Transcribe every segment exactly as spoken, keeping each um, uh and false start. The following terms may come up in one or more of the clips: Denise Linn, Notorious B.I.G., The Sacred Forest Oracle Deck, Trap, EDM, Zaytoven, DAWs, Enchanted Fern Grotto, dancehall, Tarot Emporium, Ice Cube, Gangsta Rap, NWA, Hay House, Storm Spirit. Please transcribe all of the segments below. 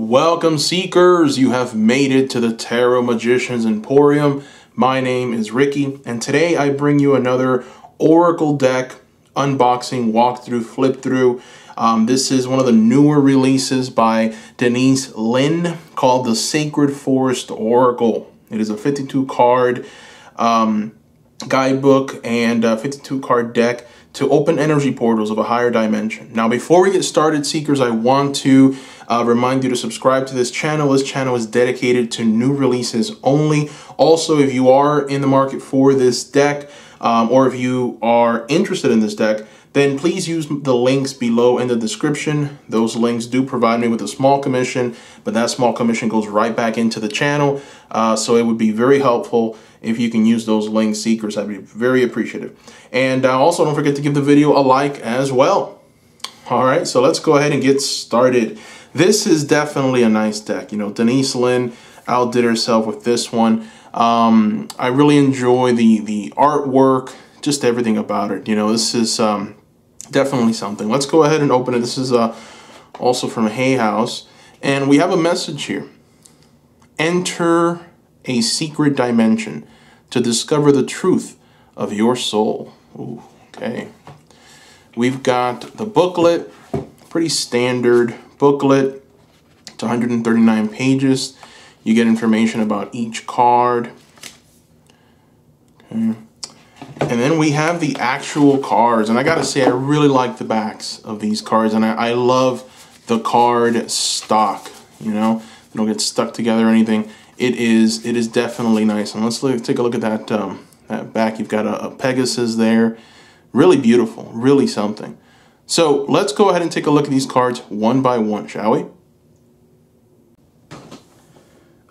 Welcome, Seekers! You have made it to the Tarot Magician's Emporium. My name is Ricky, and today I bring you another Oracle deck unboxing, walkthrough, flip-through. Um, this is one of the newer releases by Denise Linn called The Sacred Forest Oracle. It is a fifty-two card um, guidebook and a fifty-two card deck to open energy portals of a higher dimension. Now, before we get started, Seekers, I want to uh, remind you to subscribe to this channel. This channel is dedicated to new releases only. Also, if you are in the market for this deck, um, or if you are interested in this deck, then please use the links below in the description. Those links do provide me with a small commission, but that small commission goes right back into the channel. Uh, so it would be very helpful if you can use those links, Seekers. I'd be very appreciative. And uh, also, don't forget to give the video a like as well. All right, so let's go ahead and get started. This is definitely a nice deck. You know, Denise Linn outdid herself with this one. Um, I really enjoy the, the artwork, just everything about it. You know, this is... Um, Definitely something. Let's go ahead and open it. This is uh, also from Hay House. And we have a message here. Enter a secret dimension to discover the truth of your soul. Ooh, okay. We've got the booklet. Pretty standard booklet. It's one hundred thirty-nine pages. You get information about each card. Okay. And then we have the actual cards, and I gotta say I really like the backs of these cards, and I, I love the card stock. You know, they don't get stuck together or anything. It is it is definitely nice. And let's look, take a look at that um, that back. You've got a, a Pegasus there, really beautiful, really something. So let's go ahead and take a look at these cards one by one, shall we?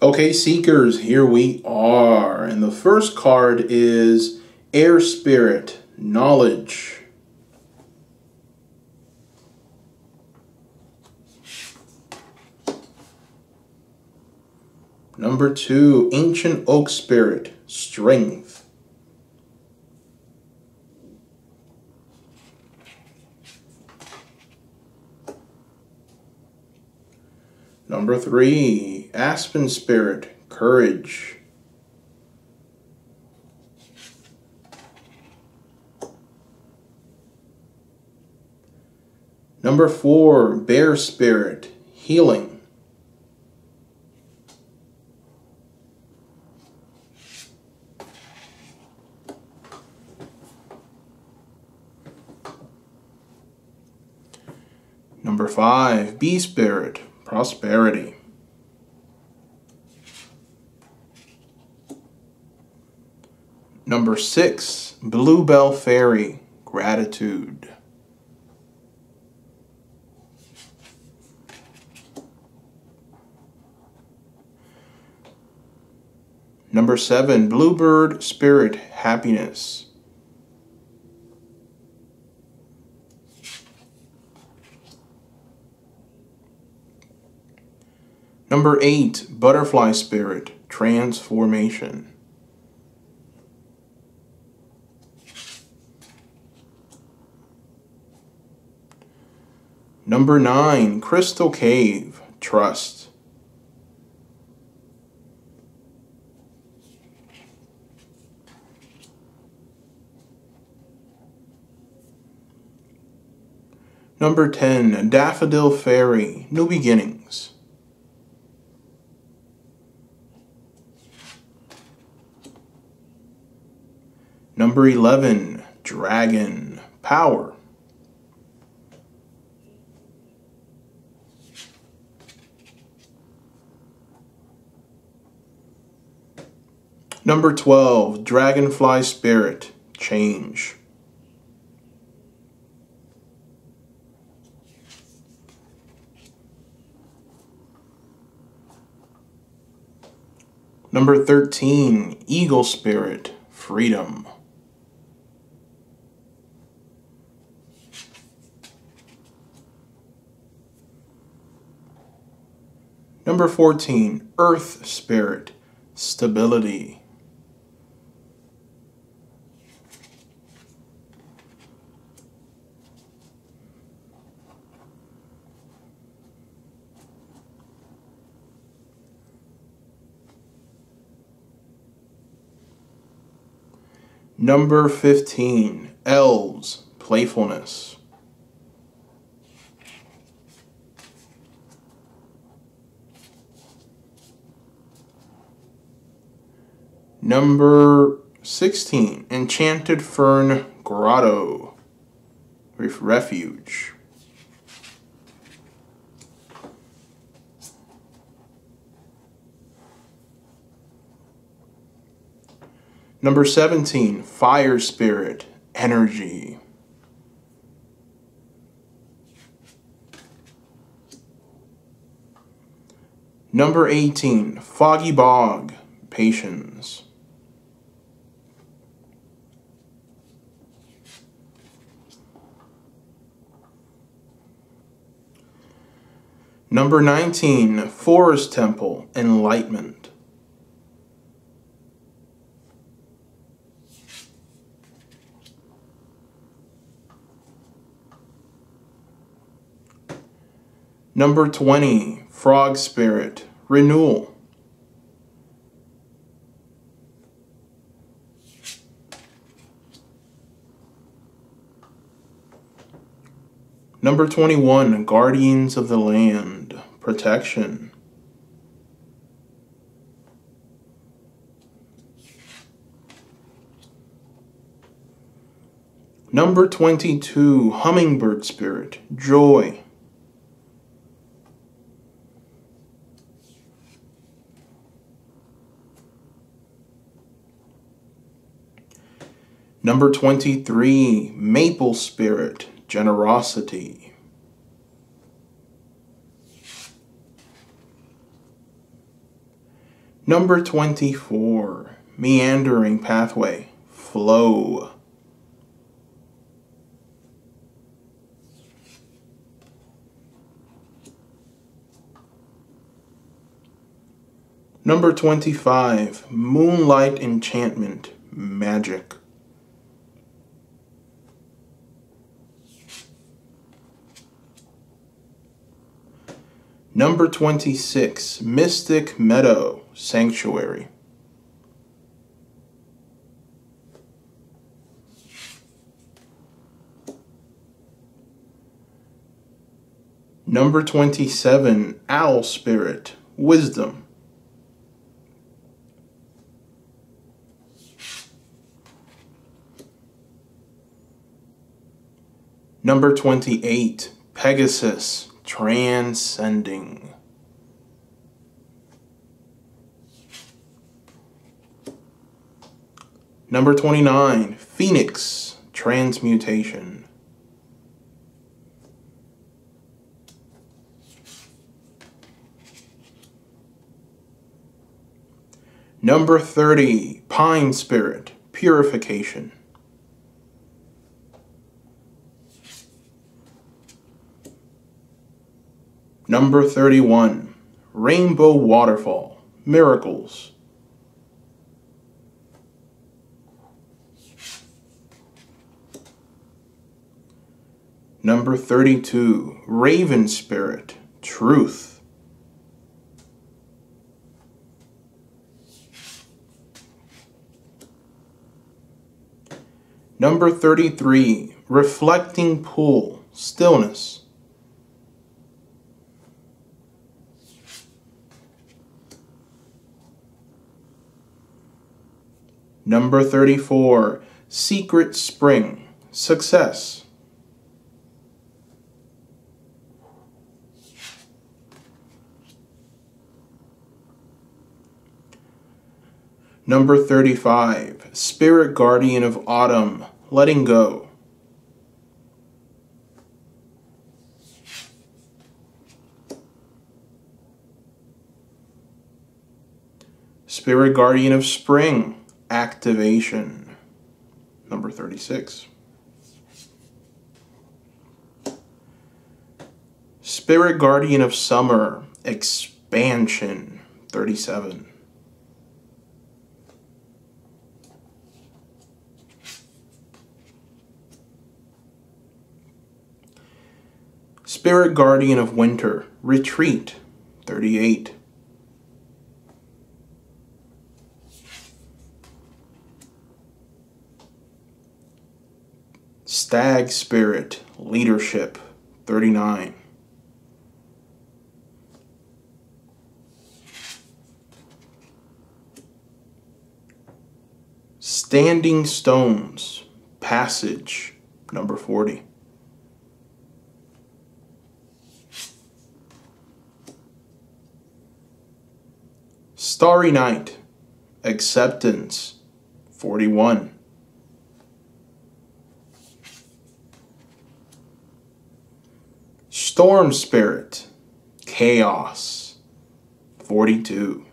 Okay, Seekers, here we are, and the first card is Air Spirit, Knowledge. Number two, Ancient Oak Spirit, Strength. Number three, Aspen Spirit, Courage. Number four, Bear Spirit, Healing. Number five, Bee Spirit, Prosperity. Number six, Bluebell Fairy, Gratitude. Number seven, Bluebird Spirit, Happiness. Number eight, Butterfly Spirit, Transformation. Number nine, Crystal Cave, Trust. Number ten, Daffodil Fairy, New Beginnings. Number eleven, Dragon, Power. Number twelve, Dragonfly Spirit, Change. Number thirteen, Eagle Spirit, Freedom. Number fourteen, Earth Spirit, Stability. Number fifteen, Elves, Playfulness. Number sixteen, Enchanted Fern Grotto, Refuge. Number seventeen, Fire Spirit, Energy. Number eighteen, Foggy Bog, Patience. Number nineteen, Forest Temple, Enlightenment. Number twenty, Frog Spirit, Renewal. Number twenty-one, Guardians of the Land, Protection. Number twenty-two, Hummingbird Spirit, Joy. Number twenty-three, Maple Spirit, Generosity. Number twenty-four, Meandering Pathway, Flow. Number twenty-five, Moonlight Enchantment, Magic. Number twenty-six, Mystic Meadow, Sanctuary. Number twenty-seven, Owl Spirit, Wisdom. Number twenty-eight, Pegasus, Transcending. Number twenty-nine, Phoenix, Transmutation. Number thirty, Pine Spirit, Purification. Number thirty-one, Rainbow Waterfall, Miracles. Number thirty-two, Raven Spirit, Truth. Number thirty-three, Reflecting Pool, Stillness. Number thirty-four, Secret Spring, Success. Number thirty-five, Spirit Guardian of Autumn, Letting Go. Spirit Guardian of Spring, Activation. Number thirty-six, Spirit Guardian of Summer, Expansion. Thirty-seven, Spirit Guardian of Winter, Retreat. Thirty-eight, Stag Spirit, Leadership, thirty-nine. Standing Stones, Passage, number forty. Starry Night, Acceptance, forty-one. Storm Spirit, Chaos, forty-two.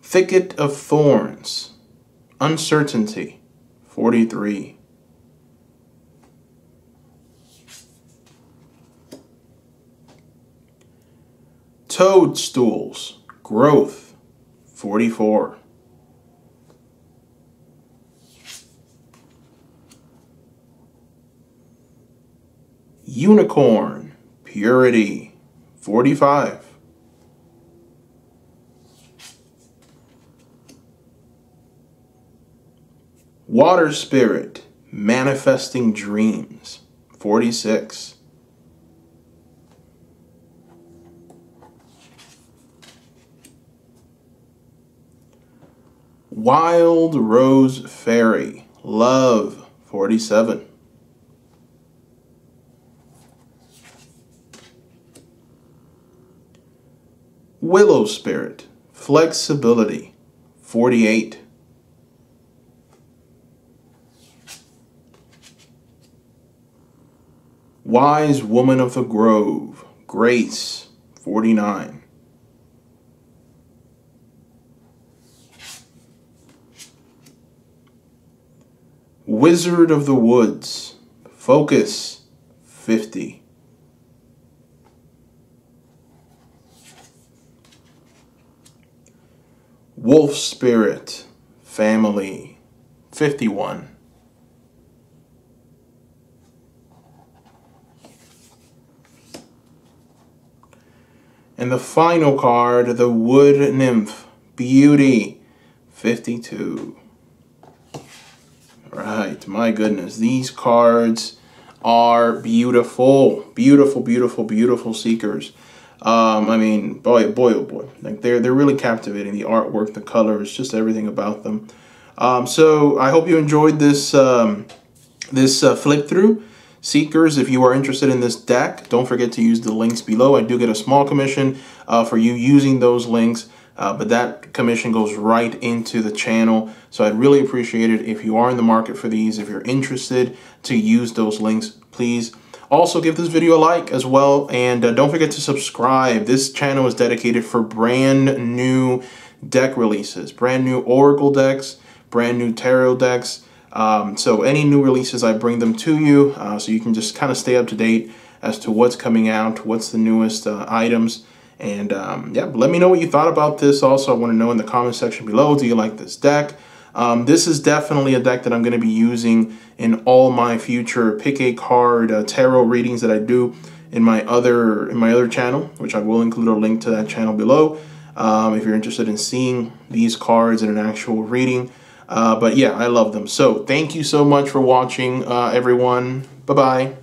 Thicket of Thorns, Uncertainty, forty-three. Toadstools, Growth, forty-four. Unicorn, Purity, forty-five. Water Spirit, Manifesting Dreams, forty-six. Wild Rose Fairy, Love, forty-seven. Willow Spirit, Flexibility, forty-eight. Wise Woman of the Grove, Grace, forty-nine. Wizard of the Woods, Focus, fifty. Wolf Spirit, Family, fifty-one. And the final card, the Wood Nymph, Beauty, fifty-two. Right, my goodness, these cards are beautiful, beautiful, beautiful, beautiful seekers. Um, I mean, boy, boy, oh boy, like they're, they're really captivating. The artwork, the colors, just everything about them. Um, so I hope you enjoyed this, um, this uh, flip through. Seekers, if you are interested in this deck, don't forget to use the links below. I do get a small commission uh, for you using those links, uh, but that commission goes right into the channel. So I'd really appreciate it if you are in the market for these, if you're interested to use those links, please. Also, give this video a like as well, and uh, don't forget to subscribe. This channel is dedicated for brand new deck releases, brand new Oracle decks, brand new Tarot decks. Um, so any new releases, I bring them to you, uh, so you can just kind of stay up to date as to what's coming out, what's the newest uh, items. And um, yeah, let me know what you thought about this. Also, I want to know in the comment section below, do you like this deck? Um, this is definitely a deck that I'm going to be using in all my future pick a card uh, tarot readings that I do in my other in my other channel, which I will include a link to that channel below um, if you're interested in seeing these cards in an actual reading. Uh, but yeah, I love them. So thank you so much for watching, uh, everyone. Bye-bye.